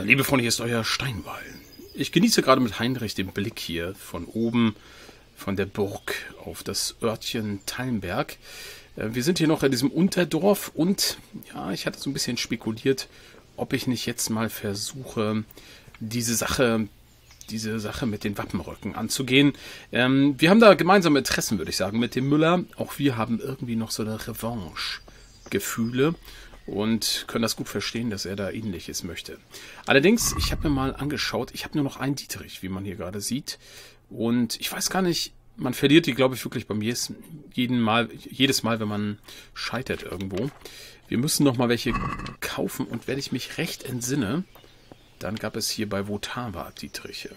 Liebe Freunde, hier ist euer Steinwallen. Ich genieße gerade mit Heinrich den Blick hier von oben, von der Burg auf das Örtchen Tallenberg. Wir sind hier noch in diesem Unterdorf und ja, ich hatte so ein bisschen spekuliert, ob ich nicht jetzt mal versuche, diese Sache mit den Wappenröcken anzugehen. Wir haben da gemeinsame Interessen, würde ich sagen, mit dem Müller. Auch wir haben irgendwie noch so eine Revanche-Gefühle und können das gut verstehen, dass er da Ähnliches möchte. Allerdings, ich habe mir mal angeschaut, ich habe nur noch einen Dietrich, wie man hier gerade sieht. Und ich weiß gar nicht, man verliert die, glaube ich, wirklich beim jedes Mal, wenn man scheitert irgendwo. Wir müssen noch mal welche kaufen und wenn ich mich recht entsinne, dann gab es hier bei Votava Dietriche.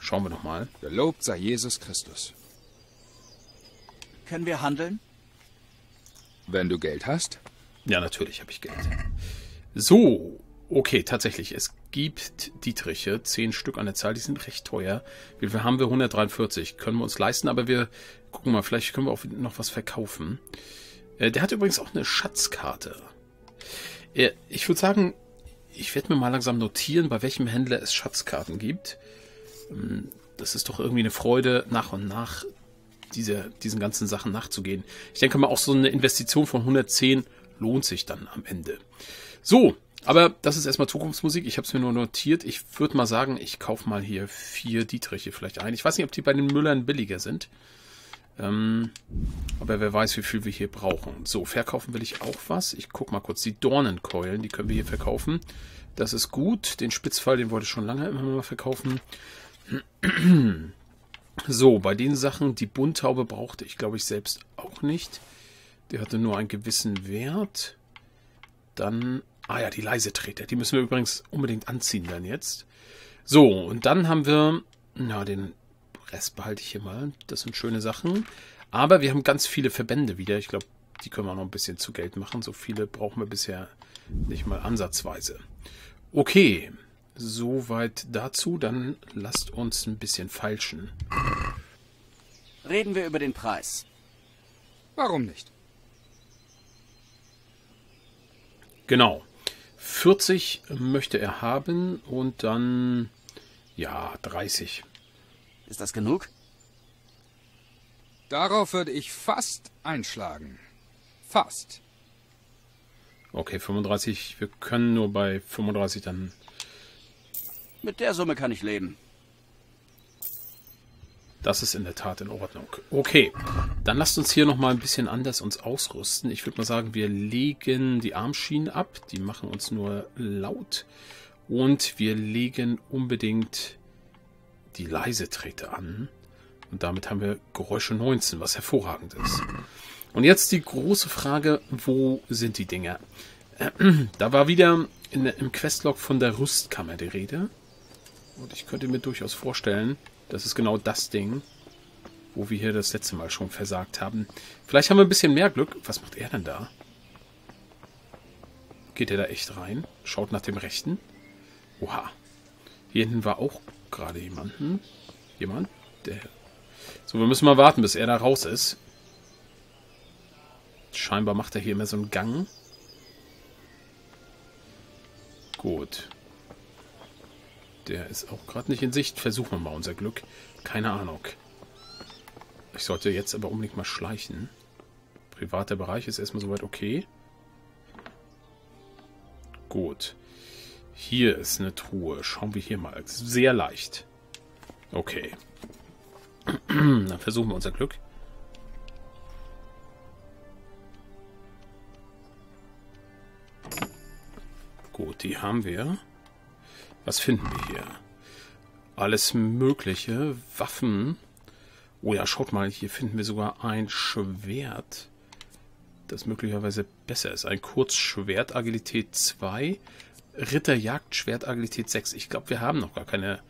Schauen wir noch mal. Gelobt sei Jesus Christus. Können wir handeln? Wenn du Geld hast? Ja, natürlich habe ich Geld. So, okay, tatsächlich. Es gibt Dietriche, 10 Stück an der Zahl, die sind recht teuer. Wie viel haben wir? 143. Können wir uns leisten, aber wir gucken mal, vielleicht können wir auch noch was verkaufen. Der hat übrigens auch eine Schatzkarte. Ich würde sagen, ich werde mir mal langsam notieren, bei welchem Händler es Schatzkarten gibt. Das ist doch irgendwie eine Freude, nach und nach diesen ganzen Sachen nachzugehen. Ich denke mal, auch so eine Investition von 110 lohnt sich dann am Ende. So, aber das ist erstmal Zukunftsmusik. Ich habe es mir nur notiert. Ich würde mal sagen, ich kaufe mal hier 4 Dietriche vielleicht ein. Ich weiß nicht, ob die bei den Müllern billiger sind. Aber wer weiß, wie viel wir hier brauchen. So, verkaufen will ich auch was. Ich guck mal kurz. Die Dornenkeulen, die können wir hier verkaufen. Das ist gut. Den Spitzpfeil, den wollte ich schon lange immer mal verkaufen. So, bei den Sachen, die Bunthaube brauchte ich, glaube ich, selbst auch nicht. Der hatte nur einen gewissen Wert. Dann, ah ja, die Leisetreter. Die müssen wir übrigens unbedingt anziehen dann jetzt. So, und dann haben wir, na, den Rest behalte ich hier mal. Das sind schöne Sachen. Aber wir haben ganz viele Verbände wieder. Ich glaube, die können wir auch noch ein bisschen zu Geld machen. So viele brauchen wir bisher nicht mal ansatzweise. Okay, soweit dazu. Dann lasst uns ein bisschen feilschen. Reden wir über den Preis. Warum nicht? Genau. 40 möchte er haben und dann, ja, 30. Ist das genug? Darauf würde ich fast einschlagen. Fast. Okay, 35. Wir können nur bei 35 dann... Mit der Summe kann ich leben. Das ist in der Tat in Ordnung. Okay, dann lasst uns hier nochmal ein bisschen anders uns ausrüsten. Ich würde mal sagen, wir legen die Armschienen ab. Die machen uns nur laut. Und wir legen unbedingt... die Leisetreter an. Und damit haben wir Geräusche 19, was hervorragend ist. Und jetzt die große Frage, wo sind die Dinger? Da war wieder im Questlog von der Rüstkammer die Rede. Und ich könnte mir durchaus vorstellen, das ist genau das Ding, wo wir hier das letzte Mal schon versagt haben. Vielleicht haben wir ein bisschen mehr Glück. Was macht er denn da? Geht er da echt rein? Schaut nach dem Rechten? Oha. Hier hinten war auch gerade jemanden. Jemand? Der. So, wir müssen mal warten, bis er da raus ist. Scheinbar macht er hier immer so einen Gang. Gut. Der ist auch gerade nicht in Sicht. Versuchen wir mal unser Glück. Keine Ahnung. Ich sollte jetzt aber unbedingt mal schleichen. Privater Bereich ist erstmal soweit okay. Gut. Hier ist eine Truhe. Schauen wir hier mal. Sehr leicht. Okay. Dann versuchen wir unser Glück. Gut, die haben wir. Was finden wir hier? Alles Mögliche. Waffen. Oh ja, schaut mal. Hier finden wir sogar ein Schwert. Das möglicherweise besser ist. Ein Kurzschwert. Agilität 2. Ritterjagdschwert, Agilität 6. Ich glaube, wir haben noch gar keine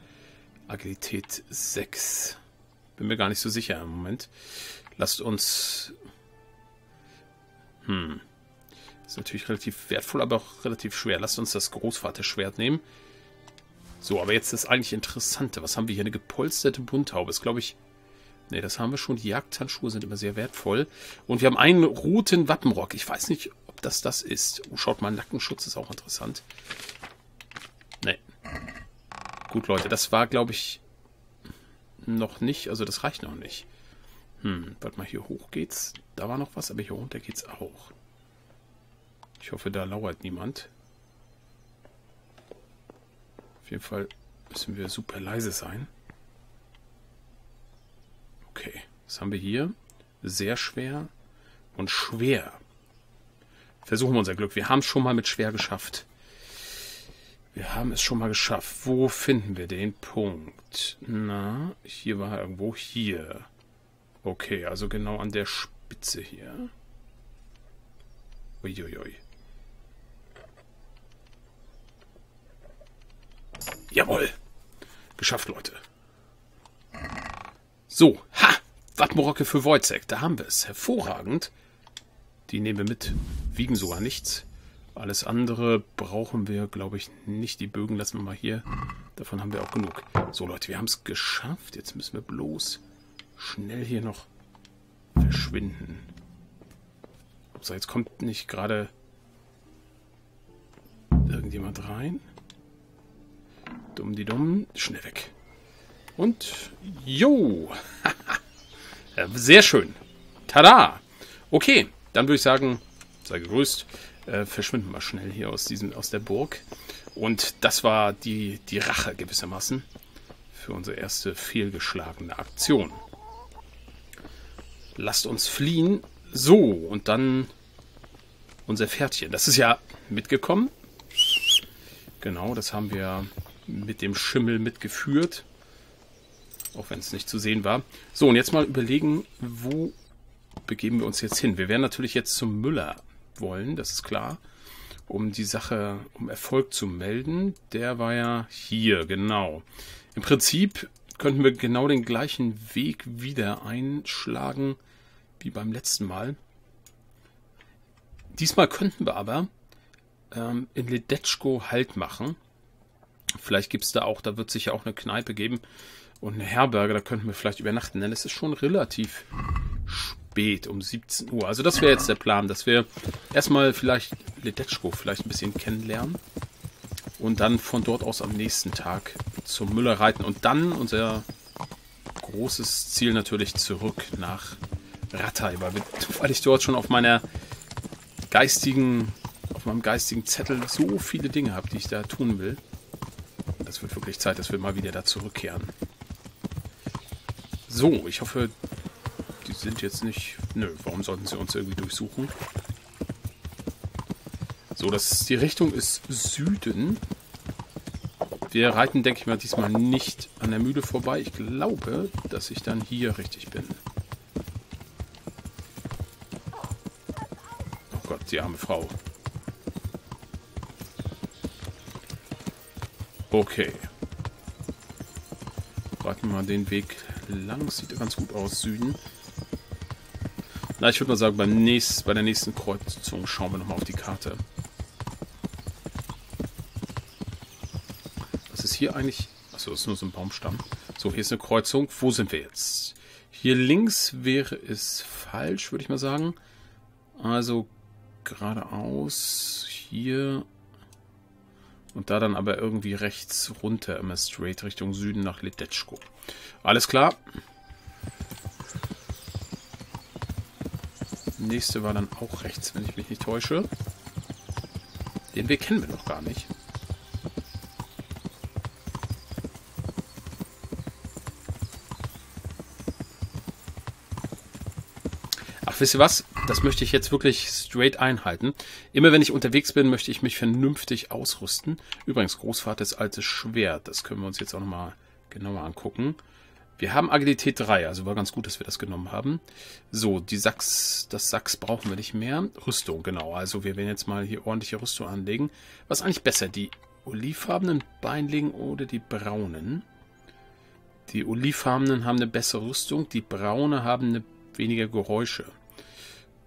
Agilität 6. Bin mir gar nicht so sicher im Moment. Lasst uns... Ist natürlich relativ wertvoll, aber auch relativ schwer. Lasst uns das Großvaterschwert nehmen. So, aber jetzt das eigentlich Interessante. Was haben wir hier? Eine gepolsterte Bunthaube. Ist, glaube ich... Ne, das haben wir schon. Die Jagdhandschuhe sind immer sehr wertvoll. Und wir haben einen roten Wappenrock. Ich weiß nicht... dass das ist. Oh, schaut mal, Nackenschutz ist auch interessant. Ne, Gut, Leute, das war, glaube ich, noch nicht. Also das reicht noch nicht. Warte mal, hier hoch geht's. Da war noch was, aber hier runter geht's auch. Ich hoffe, da lauert niemand. Auf jeden Fall müssen wir super leise sein. Okay, was haben wir hier? Sehr schwer und schwer. Versuchen wir unser Glück. Wir haben es schon mal mit schwer geschafft. Wir haben es schon mal geschafft. Wo finden wir den Punkt? Na, hier war irgendwo hier. Okay, also genau an der Spitze hier. Uiuiui. Jawohl. Geschafft, Leute. So, ha! Wattmorocke für Bozek. Da haben wir es. Hervorragend. Die nehmen wir mit. Wiegen sogar nichts. Alles andere brauchen wir, glaube ich, nicht. Die Bögen lassen wir mal hier. Davon haben wir auch genug. So, Leute, wir haben es geschafft. Jetzt müssen wir bloß schnell hier noch verschwinden. So, jetzt kommt nicht gerade irgendjemand rein. Dumm die Dummen. Schnell weg. Und jo! Sehr schön. Tada! Okay, dann würde ich sagen, sei gegrüßt. Verschwinden wir schnell hier aus der Burg. Und das war die Rache gewissermaßen für unsere erste fehlgeschlagene Aktion. Lasst uns fliehen. So, und dann unser Pferdchen. Das ist ja mitgekommen. Genau, das haben wir mit dem Schimmel mitgeführt. Auch wenn es nicht zu sehen war. So, und jetzt mal überlegen, wo begeben wir uns jetzt hin? Wir werden natürlich jetzt zum Müller wollen, das ist klar, um die Sache, um Erfolg zu melden. Der war ja hier, genau. Im Prinzip könnten wir genau den gleichen Weg wieder einschlagen wie beim letzten Mal. Diesmal könnten wir aber in Ledetschko Halt machen. Vielleicht gibt es da auch, da wird es sicher auch eine Kneipe geben und eine Herberge, da könnten wir vielleicht übernachten, denn es ist schon relativ spät, um 17 Uhr. Also das wäre jetzt der Plan, dass wir erstmal vielleicht Ledetschko vielleicht ein bisschen kennenlernen und dann von dort aus am nächsten Tag zum Müller reiten und dann unser großes Ziel natürlich zurück nach Ratai, weil ich dort schon auf meinem geistigen Zettel so viele Dinge habe, die ich da tun will. Das wird wirklich Zeit, dass wir mal wieder da zurückkehren. So, ich hoffe, die sind jetzt nicht... Nö, warum sollten sie uns irgendwie durchsuchen? So, die Richtung ist Süden. Wir reiten, denke ich mal, diesmal nicht an der Mühle vorbei. Ich glaube, dass ich dann hier richtig bin. Oh Gott, die arme Frau. Okay. Reiten wir mal den Weg lang. Sieht ganz gut aus, Süden. Na, ich würde mal sagen, bei der nächsten Kreuzung schauen wir nochmal auf die Karte. Was ist hier eigentlich? Achso, das ist nur so ein Baumstamm. So, hier ist eine Kreuzung. Wo sind wir jetzt? Hier links wäre es falsch, würde ich mal sagen. Also geradeaus hier... Und da dann aber irgendwie rechts runter, immer straight Richtung Süden nach Ledetschko. Alles klar. Nächste war dann auch rechts, wenn ich mich nicht täusche. Den Weg kennen wir noch gar nicht. Ach, wisst ihr was? Das möchte ich jetzt wirklich straight einhalten. Immer wenn ich unterwegs bin, möchte ich mich vernünftig ausrüsten. Übrigens, Großvaters altes Schwert. Das können wir uns jetzt auch nochmal genauer angucken. Wir haben Agilität 3, also war ganz gut, dass wir das genommen haben. So, das Sachs brauchen wir nicht mehr. Rüstung, genau. Also wir werden jetzt mal hier ordentliche Rüstung anlegen. Was ist eigentlich besser, die olivfarbenen Beinlegen oder die braunen? Die olivfarbenen haben eine bessere Rüstung, die braune haben eine weniger Geräusche.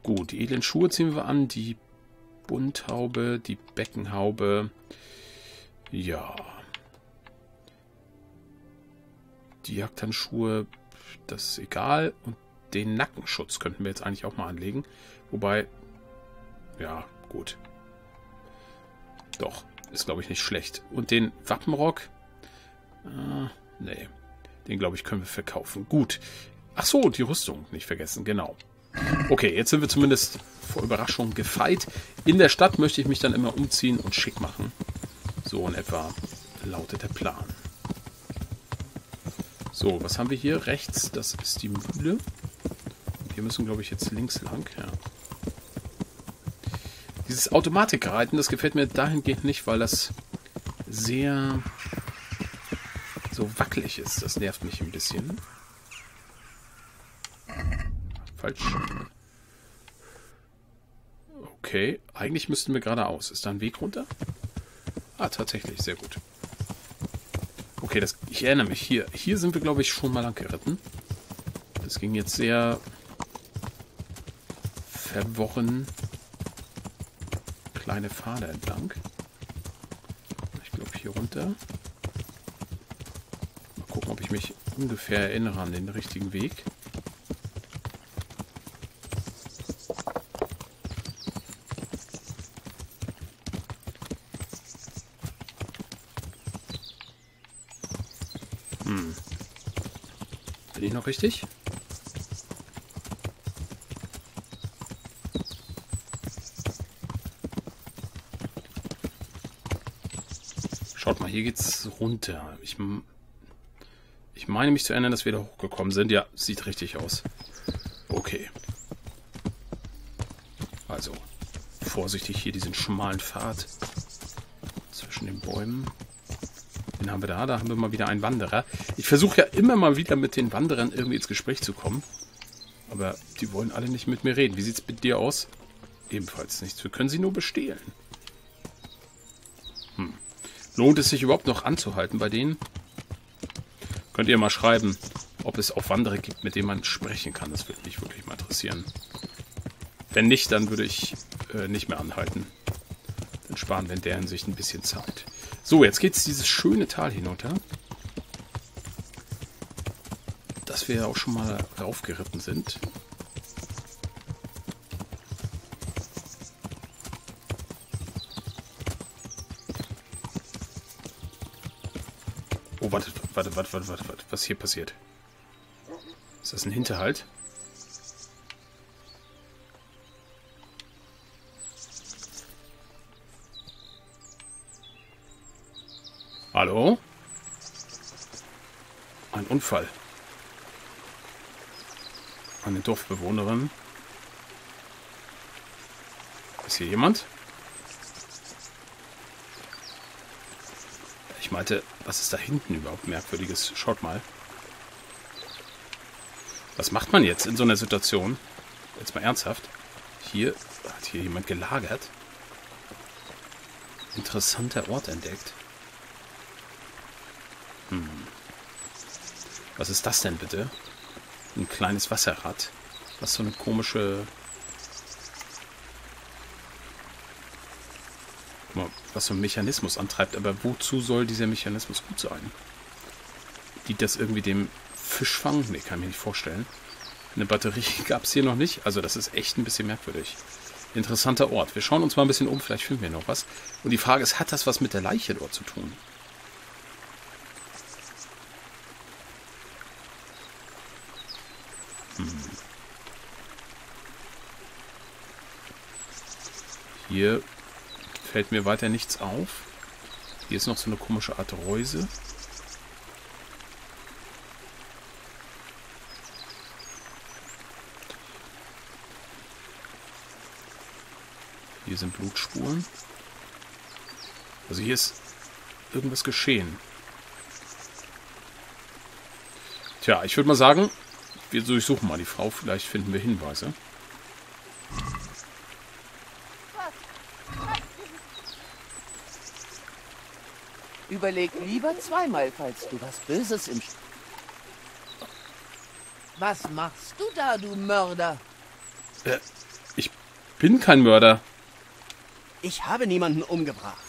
Gut, die edlen Schuhe ziehen wir an, die Bunthaube, die Beckenhaube, ja, die Jagdhandschuhe, das ist egal, und den Nackenschutz könnten wir jetzt eigentlich auch mal anlegen, wobei, ja, gut, doch, ist glaube ich nicht schlecht, und den Wappenrock, Nee. Den, glaube ich, können wir verkaufen. Gut. Ach so, die Rüstung nicht vergessen, genau. Okay, jetzt sind wir zumindest vor Überraschung gefeit. In der Stadt möchte ich mich dann immer umziehen und schick machen. So in etwa lautet der Plan. So, was haben wir hier? Rechts, das ist die Mühle. Und hier müssen, glaube ich, jetzt links lang. Ja. Dieses Automatikreiten, das gefällt mir dahingehend nicht, weil das sehr so wackelig ist. Das nervt mich ein bisschen. Falsch. Okay, eigentlich müssten wir geradeaus. Ist da ein Weg runter? Ah, tatsächlich, sehr gut. Okay, das, ich erinnere mich, hier sind wir, glaube ich, schon mal lang geritten. Das ging jetzt sehr verworren. Kleine Pfade entlang. Ich glaube, hier runter. Mal gucken, ob ich mich ungefähr erinnere an den richtigen Weg. Bin ich noch richtig? Schaut mal, hier geht's runter. Ich meine mich zu erinnern, dass wir da hochgekommen sind. Ja, sieht richtig aus. Okay. Also, vorsichtig hier diesen schmalen Pfad zwischen den Bäumen. Den haben wir da. Da haben wir mal wieder einen Wanderer. Ich versuche ja immer mal wieder mit den Wanderern irgendwie ins Gespräch zu kommen. Aber die wollen alle nicht mit mir reden. Wie sieht es mit dir aus? Ebenfalls nichts. Wir können sie nur bestehlen. Hm. Lohnt es sich überhaupt noch anzuhalten bei denen? Könnt ihr mal schreiben, ob es auch Wanderer gibt, mit denen man sprechen kann. Das würde mich wirklich mal interessieren. Wenn nicht, dann würde ich nicht mehr anhalten. Dann sparen wir in der Hinsicht ein bisschen Zeit. So, jetzt geht es dieses schöne Tal hinunter. Dass wir ja auch schon mal raufgeritten sind. Oh, warte. Was hier passiert? Ist das ein Hinterhalt? Hallo? Ein Unfall. Eine Dorfbewohnerin. Ist hier jemand? Ich meinte, was ist da hinten überhaupt Merkwürdiges? Schaut mal. Was macht man jetzt in so einer Situation? Jetzt mal ernsthaft. Hier hat hier jemand gelagert. Interessanter Ort entdeckt. Hm. Was ist das denn bitte? Ein kleines Wasserrad. Was so eine komische... Was so ein Mechanismus antreibt. Aber wozu soll dieser Mechanismus gut sein? Dient das irgendwie dem Fischfang? Ne, kann ich mir nicht vorstellen. Eine Batterie gab es hier noch nicht. Also das ist echt ein bisschen merkwürdig. Interessanter Ort. Wir schauen uns mal ein bisschen um. Vielleicht finden wir noch was. Und die Frage ist, hat das was mit der Leiche dort zu tun? Hier fällt mir weiter nichts auf. Hier ist noch so eine komische Art Reuse. Hier sind Blutspuren. Also hier ist irgendwas geschehen. Tja, ich würde mal sagen, wir durchsuchen mal die Frau. Vielleicht finden wir Hinweise. Überleg lieber zweimal, falls du was Böses im... Was machst du da, du Mörder? Ich bin kein Mörder. Ich habe niemanden umgebracht.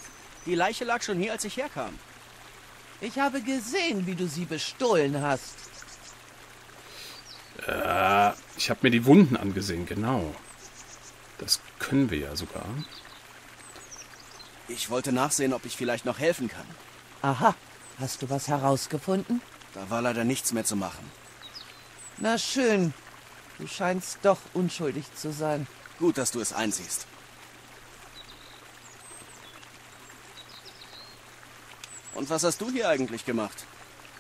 Die Leiche lag schon hier, als ich herkam. Ich habe gesehen, wie du sie bestohlen hast. Ich habe mir die Wunden angesehen, genau. Das können wir ja sogar. Ich wollte nachsehen, ob ich vielleicht noch helfen kann. Aha, Hast du was herausgefunden? Da war leider nichts mehr zu machen. Na schön. Du scheinst doch unschuldig zu sein. Gut, dass du es einsiehst. Und was hast du hier eigentlich gemacht?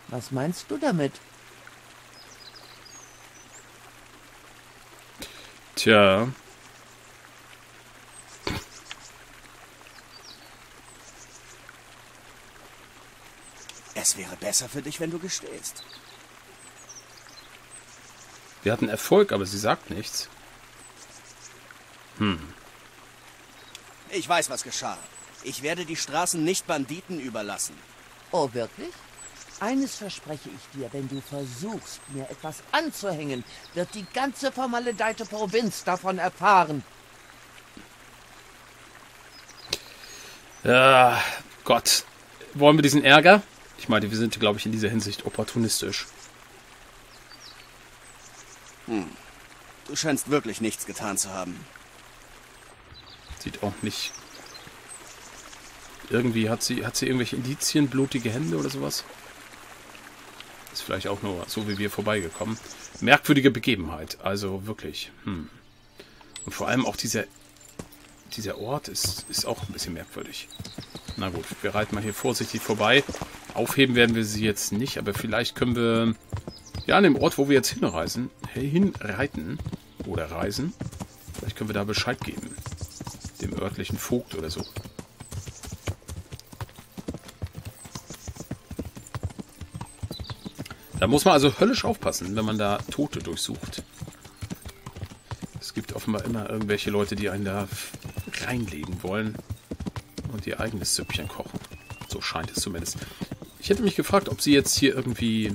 Was meinst du damit? Tja. Es wäre besser für dich, wenn du gestehst. Wir hatten Erfolg, aber sie sagt nichts. Ich weiß, was geschah. Ich werde die Straßen nicht Banditen überlassen. Oh, wirklich? Eines verspreche ich dir, wenn du versuchst, mir etwas anzuhängen, wird die ganze vermaledeite Provinz davon erfahren. Gott. Wollen wir diesen Ärger? Ich meine, wir sind, glaube ich, in dieser Hinsicht opportunistisch. Du scheinst wirklich nichts getan zu haben. Sieht auch nicht... Irgendwie hat sie irgendwelche Indizien, blutige Hände oder sowas? Ist vielleicht auch nur so, wie wir vorbeigekommen. Merkwürdige Begebenheit, also wirklich. Und vor allem auch dieser Ort ist auch ein bisschen merkwürdig. Na gut, wir reiten mal hier vorsichtig vorbei. Aufheben werden wir sie jetzt nicht, aber vielleicht können wir... Ja, an dem Ort, wo wir jetzt hinreiten, vielleicht können wir da Bescheid geben. Dem örtlichen Vogt oder so. Da muss man also höllisch aufpassen, wenn man da Tote durchsucht. Es gibt offenbar immer irgendwelche Leute, die einen da reinlegen wollen und ihr eigenes Süppchen kochen. So scheint es zumindest. Ich hätte mich gefragt, ob sie jetzt hier irgendwie...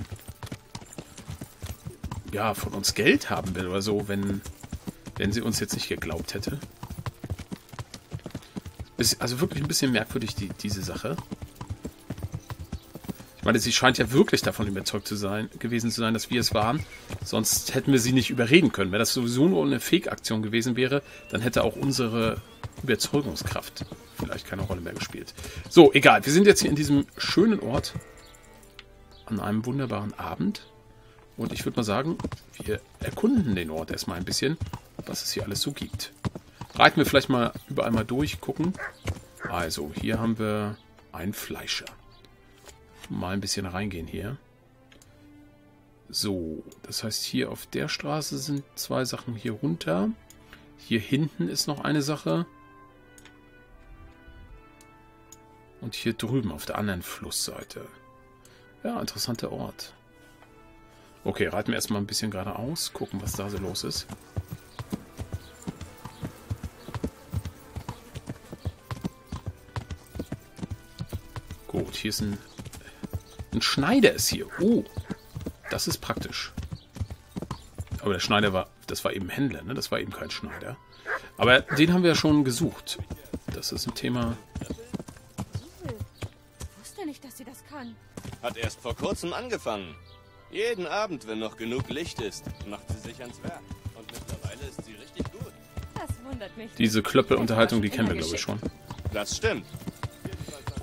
ja, von uns Geld haben will oder so, wenn sie uns jetzt nicht geglaubt hätte. Also wirklich ein bisschen merkwürdig, diese Sache. Ich meine, sie scheint ja wirklich davon überzeugt gewesen zu sein, dass wir es waren. Sonst hätten wir sie nicht überreden können. Wenn das sowieso nur eine Fake-Aktion gewesen wäre, dann hätte auch unsere Überzeugungskraft vielleicht keine Rolle mehr gespielt. So, egal. Wir sind jetzt hier in diesem schönen Ort an einem wunderbaren Abend. Und ich würde mal sagen, wir erkunden den Ort erstmal ein bisschen, was es hier alles so gibt. Reiten wir vielleicht mal überall mal durch, gucken. Also, hier haben wir einen Fleischer. Mal ein bisschen reingehen hier. So, das heißt, hier auf der Straße sind zwei Sachen hier runter. Hier hinten ist noch eine Sache. Und hier drüben auf der anderen Flussseite. Ja, interessanter Ort. Okay, reiten wir erstmal ein bisschen geradeaus, gucken, was da so los ist. Gut, hier ist ein Schneider ist hier. Oh, das ist praktisch. Aber der Schneider das war eben Händler, ne? Das war eben kein Schneider. Aber den haben wir ja schon gesucht. Das ist ein Thema. Ich wusste nicht, dass sie das kann. Hat erst vor kurzem angefangen. Jeden Abend, wenn noch genug Licht ist, macht sie sich ans Werk. Und mittlerweile ist sie richtig gut. Das wundert mich. Diese Klöppelunterhaltung, die kennen wir, glaube ich, schon. Das stimmt.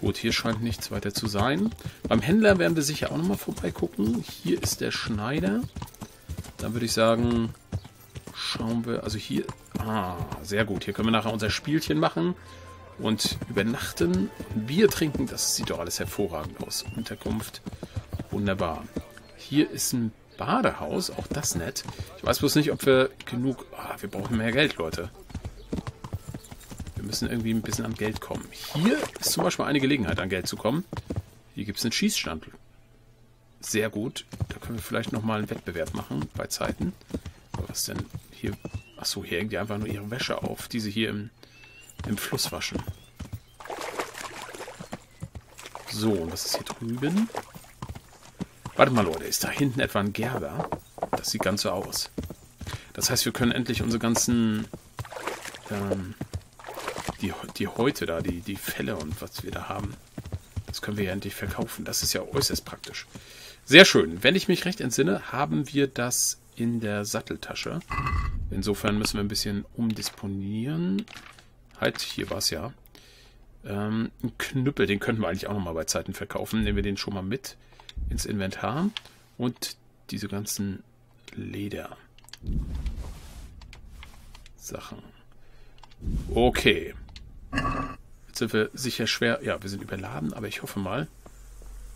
Gut, hier scheint nichts weiter zu sein. Beim Händler werden wir sicher auch nochmal vorbeigucken. Hier ist der Schneider. Dann würde ich sagen, schauen wir... Also hier... Ah, sehr gut. Hier können wir nachher unser Spielchen machen und übernachten. Bier trinken, das sieht doch alles hervorragend aus. Unterkunft, wunderbar. Hier ist ein Badehaus, auch das nett. Ich weiß bloß nicht, ob wir genug... wir brauchen mehr Geld, Leute. Wir müssen irgendwie ein bisschen an Geld kommen. Hier ist zum Beispiel eine Gelegenheit, an Geld zu kommen. Hier gibt es einen Schießstand. Sehr gut. Da können wir vielleicht nochmal einen Wettbewerb machen, bei Zeiten. Aber was denn hier... Achso, hier hängt die einfach nur ihre Wäsche auf, die sie hier im Fluss waschen. So, und was ist hier drüben? Warte mal, Leute, ist da hinten etwa ein Gerber? Das sieht ganz so aus. Das heißt, wir können endlich unsere ganzen... die Häute da, die Felle und was wir da haben. Das können wir ja endlich verkaufen. Das ist ja äußerst praktisch. Sehr schön. Wenn ich mich recht entsinne, haben wir das in der Satteltasche. Insofern müssen wir ein bisschen umdisponieren. Halt, hier war es ja. Ein Knüppel, den könnten wir eigentlich auch nochmal bei Zeiten verkaufen. Nehmen wir den schon mal mit ins Inventar. Und diese ganzen Leder-Sachen. Okay. Jetzt sind wir sicher schwer... Ja, wir sind überladen, aber ich hoffe mal,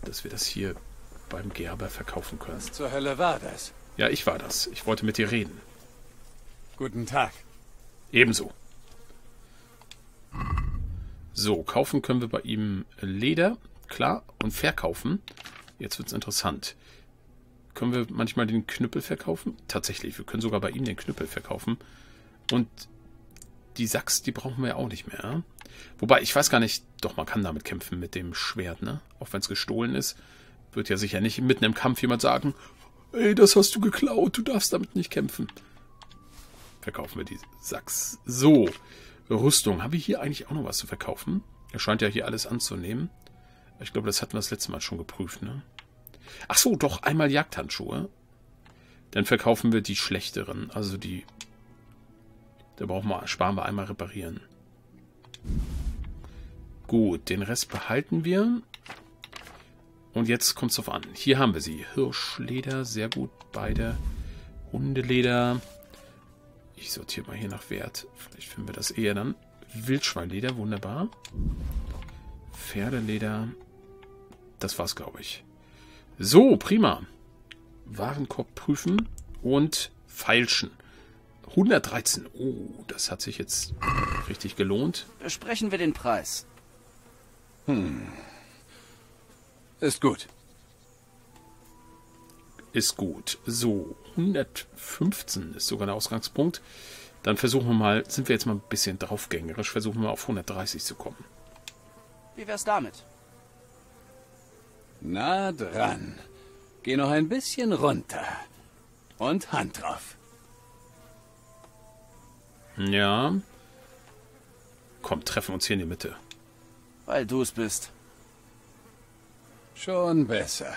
dass wir das hier beim Gerber verkaufen können. Was zur Hölle war das? Ja, ich war das. Ich wollte mit dir reden. Guten Tag. Ebenso. So, kaufen können wir bei ihm Leder, klar, und verkaufen. Jetzt wird es interessant. Können wir manchmal den Knüppel verkaufen? Tatsächlich, wir können sogar bei ihm den Knüppel verkaufen. Und die Sachs, die brauchen wir ja auch nicht mehr. Wobei, ich weiß gar nicht, doch, man kann damit kämpfen mit dem Schwert, ne? Auch wenn es gestohlen ist, wird ja sicher nicht mitten im Kampf jemand sagen, ey, das hast du geklaut, du darfst damit nicht kämpfen. Verkaufen wir die Sachs. So, Rüstung. Haben wir hier eigentlich auch noch was zu verkaufen? Er scheint ja hier alles anzunehmen. Ich glaube, das hatten wir das letzte Mal schon geprüft, ne? Ach so, doch, einmal Jagdhandschuhe. Dann verkaufen wir die schlechteren. Also die... Da brauchen wir, sparen wir einmal reparieren. Gut, den Rest behalten wir. Und jetzt kommt es drauf an. Hier haben wir sie. Hirschleder, sehr gut. Beide Hundeleder. Ich sortiere mal hier nach Wert. Vielleicht finden wir das eher dann. Wildschweinleder, wunderbar. Pferdeleder. Das war's, glaube ich. So, prima. Warenkorb prüfen und feilschen. 113. Oh, das hat sich jetzt richtig gelohnt. Besprechen wir den Preis. Hm. Ist gut. Ist gut. So, 115 ist sogar der Ausgangspunkt. Dann versuchen wir mal, sind wir jetzt mal ein bisschen draufgängerisch, versuchen wir auf 130 zu kommen. Wie wär's damit? Na dran. Geh noch ein bisschen runter. Und Hand drauf. Ja. Komm, treffen uns hier in die Mitte. Weil du es bist. Schon besser.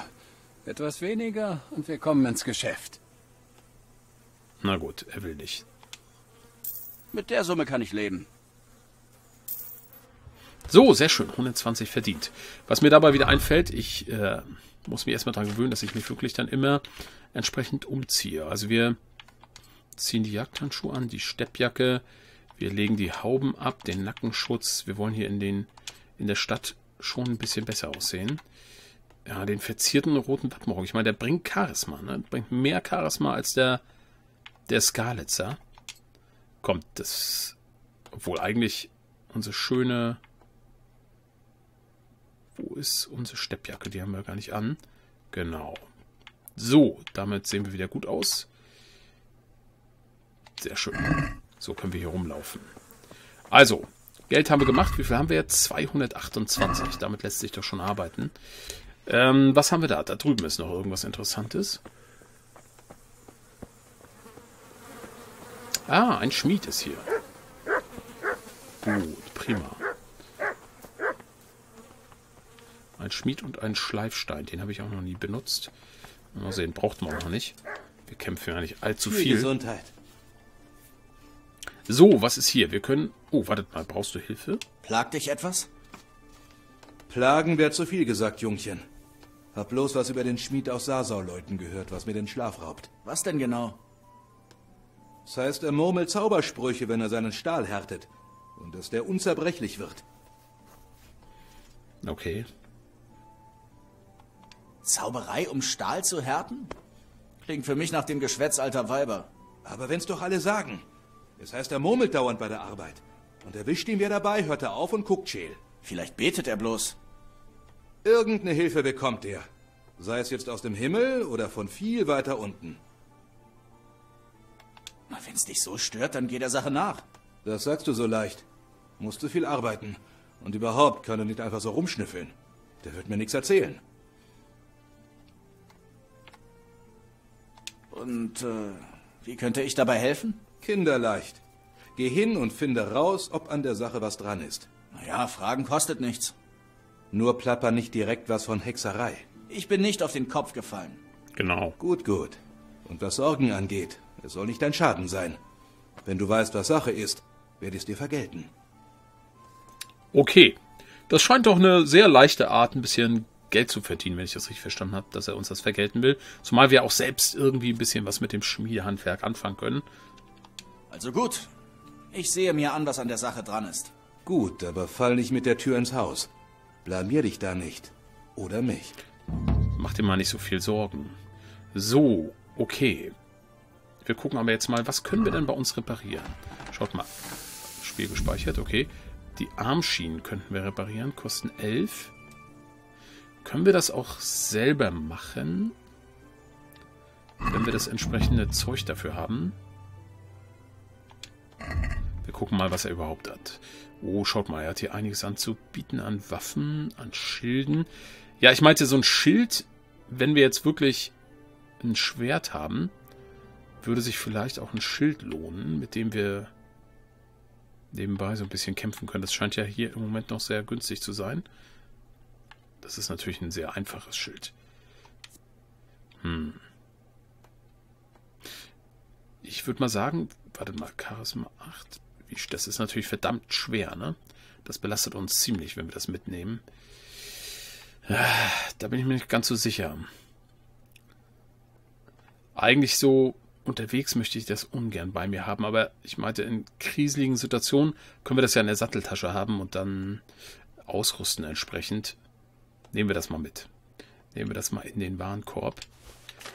Etwas weniger und wir kommen ins Geschäft. Na gut, er will nicht. Mit der Summe kann ich leben. So, sehr schön. 120 verdient. Was mir dabei wieder einfällt, ich muss mir erstmal daran gewöhnen, dass ich mich wirklich dann immer entsprechend umziehe. Also wir ziehen die Jagdhandschuhe an, die Steppjacke. Wir legen die Hauben ab, den Nackenschutz. Wir wollen hier in der Stadt schon ein bisschen besser aussehen. Ja, den verzierten roten Wattmorgen. Ich meine, der bringt Charisma, ne? Bringt mehr Charisma als der Skalitzer. Kommt, das... Obwohl eigentlich unsere schöne... Wo ist unsere Steppjacke? Die haben wir gar nicht an. Genau. So, damit sehen wir wieder gut aus. Sehr schön. So können wir hier rumlaufen. Also, Geld haben wir gemacht. Wie viel haben wir jetzt? 228. Damit lässt sich doch schon arbeiten. Was haben wir da? Da drüben ist noch irgendwas Interessantes. Ah, ein Schmied ist hier. Gut, prima. Ein Schmied und ein Schleifstein. Den habe ich auch noch nie benutzt. Mal sehen, braucht man auch noch nicht. Wir kämpfen ja nicht allzu viel. Gesundheit. So, was ist hier? Wir können... Oh, wartet mal, brauchst du Hilfe? Plagt dich etwas? Plagen wäre zu viel gesagt, Jungchen. Hab bloß was über den Schmied aus Sasau-Leuten gehört, was mir den Schlaf raubt. Was denn genau? Das heißt, er murmelt Zaubersprüche, wenn er seinen Stahl härtet. Und dass der unzerbrechlich wird. Okay. Zauberei, um Stahl zu härten? Klingt für mich nach dem Geschwätz alter Weiber. Aber wenn's doch alle sagen... Das heißt, er murmelt dauernd bei der Arbeit. Und erwischt ihn wer dabei, hört er auf und guckt scheel. Vielleicht betet er bloß. Irgendeine Hilfe bekommt er. Sei es jetzt aus dem Himmel oder von viel weiter unten. Na, wenn's dich so stört, dann geh der Sache nach. Das sagst du so leicht. Musst du viel arbeiten. Und überhaupt kann er nicht einfach so rumschnüffeln. Der wird mir nichts erzählen. Und, wie könnte ich dabei helfen? Kinderleicht. Geh hin und finde raus, ob an der Sache was dran ist. Naja, Fragen kostet nichts. Nur plapper nicht direkt was von Hexerei. Ich bin nicht auf den Kopf gefallen. Genau. Gut, gut. Und was Sorgen angeht, es soll nicht dein Schaden sein. Wenn du weißt, was Sache ist, werde ich es dir vergelten. Okay. Das scheint doch eine sehr leichte Art, ein bisschen Geld zu verdienen, wenn ich das richtig verstanden habe, dass er uns das vergelten will. Zumal wir auch selbst irgendwie ein bisschen was mit dem Schmiedehandwerk anfangen können. Also gut. Ich sehe mir an, was an der Sache dran ist. Gut, aber fall nicht mit der Tür ins Haus. Blamier dich da nicht. Oder mich. Mach dir mal nicht so viel Sorgen. So, okay. Wir gucken aber jetzt mal, was können wir denn bei uns reparieren? Schaut mal. Spiel gespeichert, okay. Die Armschienen könnten wir reparieren. Kosten 11. Können wir das auch selber machen? Wenn wir das entsprechende Zeug dafür haben. Wir gucken mal, was er überhaupt hat. Oh, schaut mal, er hat hier einiges anzubieten an Waffen, an Schilden. Ja, ich meinte, so ein Schild, wenn wir jetzt wirklich ein Schwert haben, würde sich vielleicht auch ein Schild lohnen, mit dem wir nebenbei so ein bisschen kämpfen können. Das scheint ja hier im Moment noch sehr günstig zu sein. Das ist natürlich ein sehr einfaches Schild. Ich würde mal sagen, warte mal, Charisma 8. Das ist natürlich verdammt schwer, ne? Das belastet uns ziemlich, wenn wir das mitnehmen. Da bin ich mir nicht ganz so sicher. Eigentlich so unterwegs möchte ich das ungern bei mir haben, aber ich meinte, in kriseligen Situationen können wir das ja in der Satteltasche haben und dann ausrüsten entsprechend. Nehmen wir das mal mit. Nehmen wir das mal in den Warenkorb.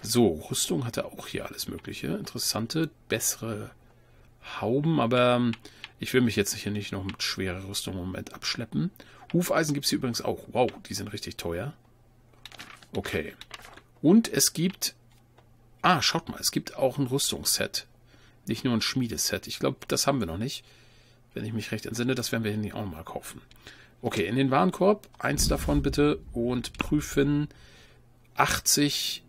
So, Rüstung hat er auch hier alles Mögliche. Interessante, bessere Hauben, aber ich will mich jetzt hier nicht noch mit schwerer Rüstung im Moment abschleppen. Hufeisen gibt es hier übrigens auch. Wow, die sind richtig teuer. Okay. Und es gibt... Ah, schaut mal, es gibt auch ein Rüstungsset. Nicht nur ein Schmiedeset. Ich glaube, das haben wir noch nicht. Wenn ich mich recht entsinne, das werden wir hier auch mal kaufen. Okay, in den Warenkorb. 1 davon bitte und prüfen 80.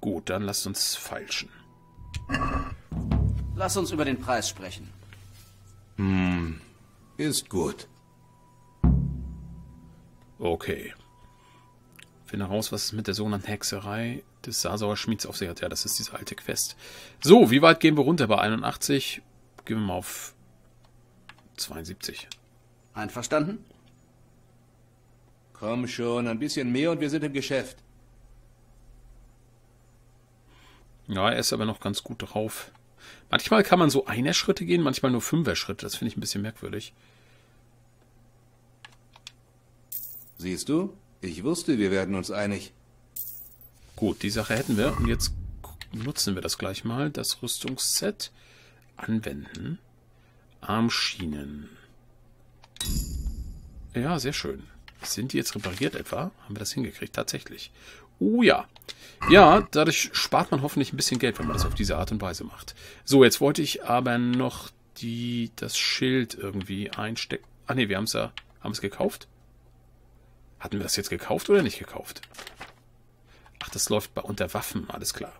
Gut, dann lasst uns feilschen. Lass uns über den Preis sprechen. Ist gut. Okay. Finde heraus, was es mit der sogenannten Hexerei des Sasauer Schmieds auf sich hat. Ja, das ist diese alte Quest. So, wie weit gehen wir runter? Bei 81. Gehen wir mal auf 72. Einverstanden? Komm schon, ein bisschen mehr und wir sind im Geschäft. Ja, er ist aber noch ganz gut drauf. Manchmal kann man so einer Schritte gehen, manchmal nur 5er Schritte. Das finde ich ein bisschen merkwürdig. Siehst du? Ich wusste, wir werden uns einig. Gut, die Sache hätten wir. Und jetzt nutzen wir das gleich mal. Das Rüstungsset anwenden. Armschienen. Ja, sehr schön. Sind die jetzt repariert etwa? Haben wir das hingekriegt? Tatsächlich. Oh ja. Ja, dadurch spart man hoffentlich ein bisschen Geld, wenn man das auf diese Art und Weise macht. So, jetzt wollte ich aber noch das Schild irgendwie einstecken. Ah ne, wir haben es ja, haben es gekauft. Hatten wir das jetzt gekauft oder nicht gekauft? Ach, das läuft bei unter Waffen, alles klar.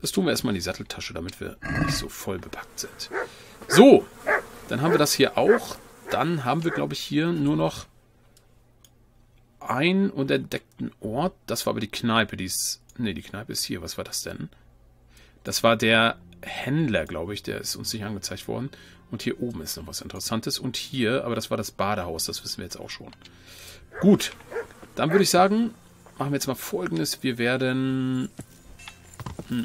Das tun wir erstmal in die Satteltasche, damit wir nicht so voll bepackt sind. So, dann haben wir das hier auch. Dann haben wir, glaube ich, hier nur noch einen unentdeckten Ort. Das war aber die Kneipe, die ist... Ne, die Kneipe ist hier. Was war das denn? Das war der Händler, glaube ich. Der ist uns nicht angezeigt worden. Und hier oben ist noch was Interessantes. Und hier, aber das war das Badehaus. Das wissen wir jetzt auch schon. Gut. Dann würde ich sagen, machen wir jetzt mal Folgendes. Wir werden...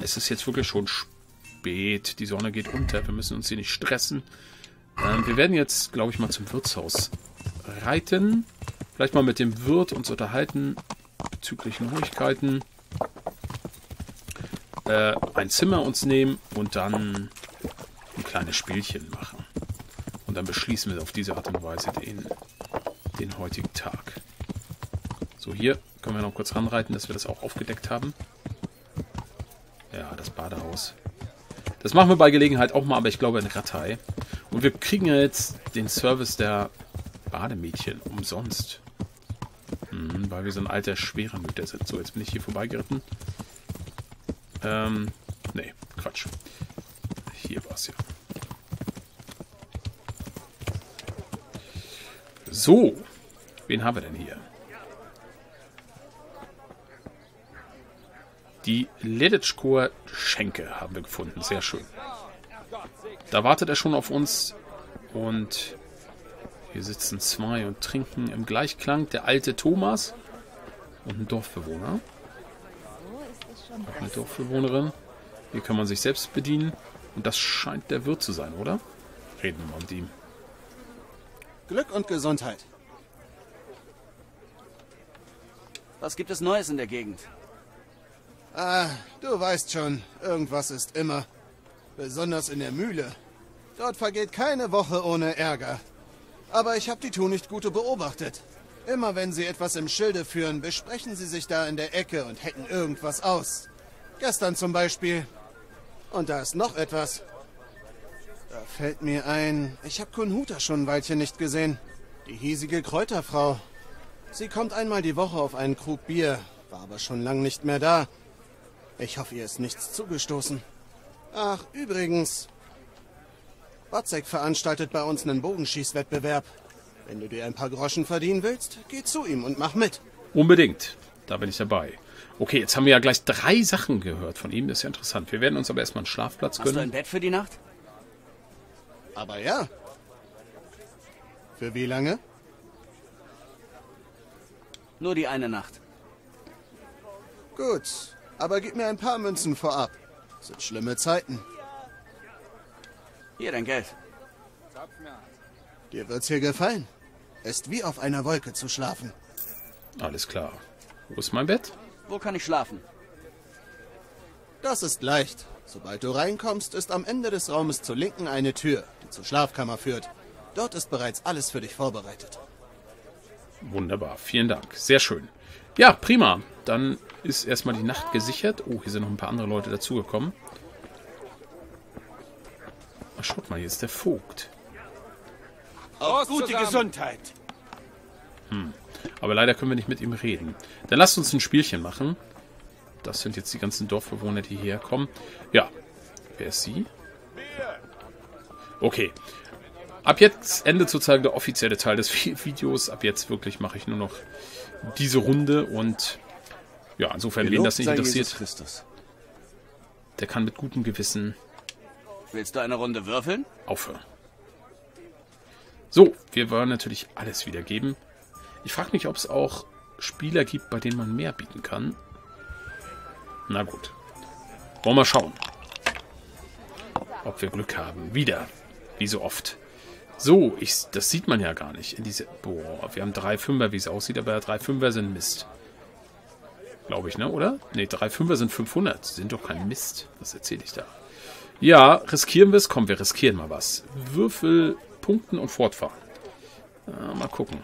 Es ist jetzt wirklich schon spät. Die Sonne geht unter. Wir müssen uns hier nicht stressen. Wir werden jetzt, glaube ich, mal zum Wirtshaus reiten. Vielleicht mal mit dem Wirt uns unterhalten bezüglich Neuigkeiten. Ein Zimmer uns nehmen und dann ein kleines Spielchen machen. Und dann beschließen wir auf diese Art und Weise den heutigen Tag. So, hier können wir noch kurz ranreiten, dass wir das auch aufgedeckt haben. Ja, das Badehaus. Das machen wir bei Gelegenheit auch mal, aber ich glaube in Ratai. Und wir kriegen ja jetzt den Service der Bademädchen umsonst. Weil wir so ein alter Schweremüter sind. So, jetzt bin ich hier vorbeigeritten. Nee, Quatsch. Hier war es ja. So, wen haben wir denn hier? Die Ledetschkoer Schenke haben wir gefunden. Sehr schön. Da wartet er schon auf uns und Hier sitzen zwei und trinken im Gleichklang. Der alte Thomas und ein Dorfbewohner. Auch eine Dorfbewohnerin. Hier kann man sich selbst bedienen. Und das scheint der Wirt zu sein, oder? Reden wir mal mit ihm. Glück und Gesundheit. Was gibt es Neues in der Gegend? Ah, du weißt schon, irgendwas ist immer. Besonders in der Mühle. Dort vergeht keine Woche ohne Ärger. Aber ich habe die Tunichtgute beobachtet. Immer wenn sie etwas im Schilde führen, besprechen sie sich da in der Ecke und hecken irgendwas aus. Gestern zum Beispiel. Und da ist noch etwas. Da fällt mir ein, ich habe Kunhuta schon ein Weilchen nicht gesehen. Die hiesige Kräuterfrau. Sie kommt einmal die Woche auf einen Krug Bier, war aber schon lang nicht mehr da. Ich hoffe, ihr ist nichts zugestoßen. Ach, übrigens. Bozek veranstaltet bei uns einen Bogenschießwettbewerb. Wenn du dir ein paar Groschen verdienen willst, geh zu ihm und mach mit. Unbedingt. Da bin ich dabei. Okay, jetzt haben wir ja gleich 3 Sachen gehört von ihm. Das ist ja interessant. Wir werden uns aber erstmal einen Schlafplatz gönnen. Hast du ein Bett für die Nacht? Aber ja. Für wie lange? Nur die eine Nacht. Gut, aber gib mir ein paar Münzen vorab. Das sind schlimme Zeiten. Hier, dein Geld. Dir wird's hier gefallen. Ist wie auf einer Wolke zu schlafen. Alles klar. Wo ist mein Bett? Wo kann ich schlafen? Das ist leicht. Sobald du reinkommst, ist am Ende des Raumes zur Linken eine Tür, die zur Schlafkammer führt. Dort ist bereits alles für dich vorbereitet. Wunderbar, vielen Dank. Sehr schön. Ja, prima. Dann ist erstmal die Nacht gesichert. Oh, hier sind noch ein paar andere Leute dazugekommen. Ach, schaut mal, hier ist der Vogt. Auf gute Gesundheit. Aber leider können wir nicht mit ihm reden. Dann lasst uns ein Spielchen machen. Das sind jetzt die ganzen Dorfbewohner, die hierher kommen. Ja, wer ist sie? Okay. Ab jetzt endet sozusagen der offizielle Teil des Videos. Ab jetzt wirklich mache ich nur noch diese Runde. Und ja, insofern, wen das nicht interessiert, der kann mit gutem Gewissen... Willst du eine Runde würfeln? Aufhören. So, wir wollen natürlich alles wiedergeben. Ich frage mich, ob es auch Spieler gibt, bei denen man mehr bieten kann. Na gut. Wollen wir schauen, ob wir Glück haben. Wieder. Wie so oft. So, das sieht man ja gar nicht. Boah, wir haben 3 Fünfer, wie es aussieht, aber 3 Fünfer sind Mist. Glaube ich, ne, oder? Ne, 3 Fünfer sind 500. Sind doch kein Mist. Was erzähle ich da? Ja, riskieren wir es? Komm, wir riskieren mal was. Würfel, punkten und fortfahren. Mal gucken.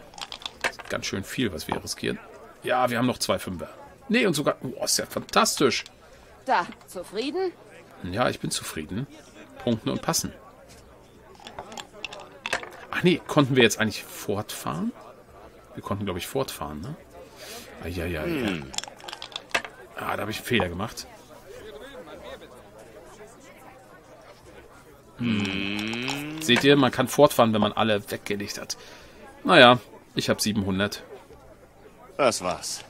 Ganz schön viel, was wir riskieren. Ja, wir haben noch 2 Fünfer. Nee, und sogar... Oh, ist ja fantastisch. Da, zufrieden? Ja, ich bin zufrieden. Punkten und passen. Ach nee, konnten wir jetzt eigentlich fortfahren? Wir konnten, glaube ich, fortfahren, ne? Ah, ja. Ah, da habe ich einen Fehler gemacht. Seht ihr, man kann fortfahren, wenn man alle weggelegt hat. Naja, ich habe 700. Das war's.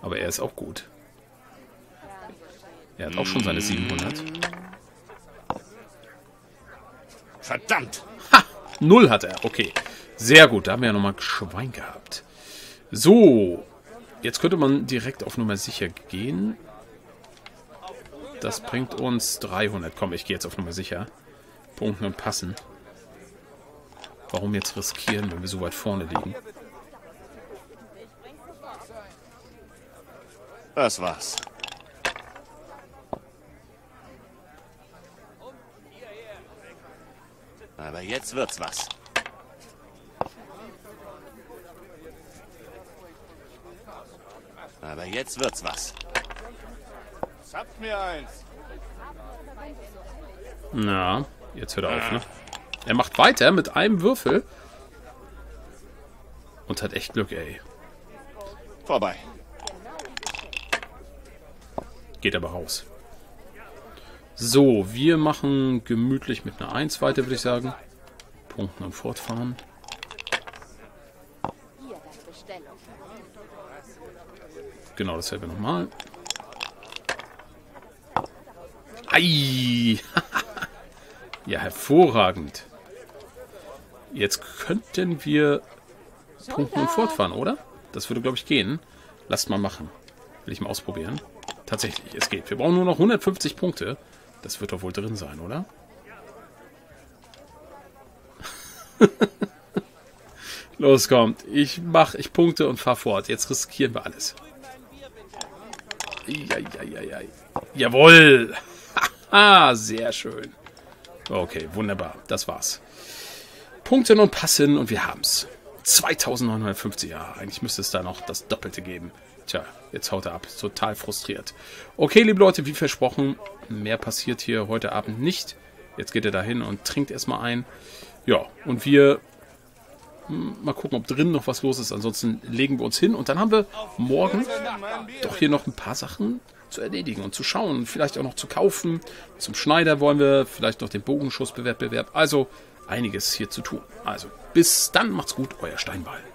Aber er ist auch gut. Er hat auch schon seine 700. Verdammt! Ha! 0 hat er. Okay. Sehr gut. Da haben wir ja nochmal Schwein gehabt. So. Jetzt könnte man direkt auf Nummer sicher gehen. Das bringt uns 300. Komm, ich gehe jetzt auf Nummer sicher. Punkten und passen. Warum jetzt riskieren, wenn wir so weit vorne liegen? Das war's. Aber jetzt wird's was. Zapft mir eins. Na, jetzt hört er auf, ne? Er macht weiter mit einem Würfel. Und hat echt Glück, ey. Vorbei. Geht aber raus. So, wir machen gemütlich mit einer 1 weiter, würde ich sagen. Punkten und fortfahren. Genau dasselbe nochmal. Ei! Ja, hervorragend. Jetzt könnten wir punkten und fortfahren, oder? Das würde, glaube ich, gehen. Lasst mal machen. Will ich mal ausprobieren. Tatsächlich, es geht. Wir brauchen nur noch 150 Punkte. Das wird doch wohl drin sein, oder? Los, kommt. Ich punkte und fahre fort. Jetzt riskieren wir alles. Eieieiei. Jawohl! Haha, sehr schön. Okay, wunderbar. Das war's. Punkten und passen und wir haben's. 2950, ja, eigentlich müsste es da noch das Doppelte geben. Tja, jetzt haut er ab. Total frustriert. Okay, liebe Leute, wie versprochen, mehr passiert hier heute Abend nicht. Jetzt geht er da hin und trinkt erstmal ein. Ja, und wir mal gucken, ob drin noch was los ist. Ansonsten legen wir uns hin und dann haben wir morgen doch hier noch ein paar Sachen zu erledigen und zu schauen. Vielleicht auch noch zu kaufen. Zum Schneider wollen wir vielleicht noch den Bogenschusswettbewerb. Also einiges hier zu tun. Also bis dann, macht's gut, euer Steinwallen.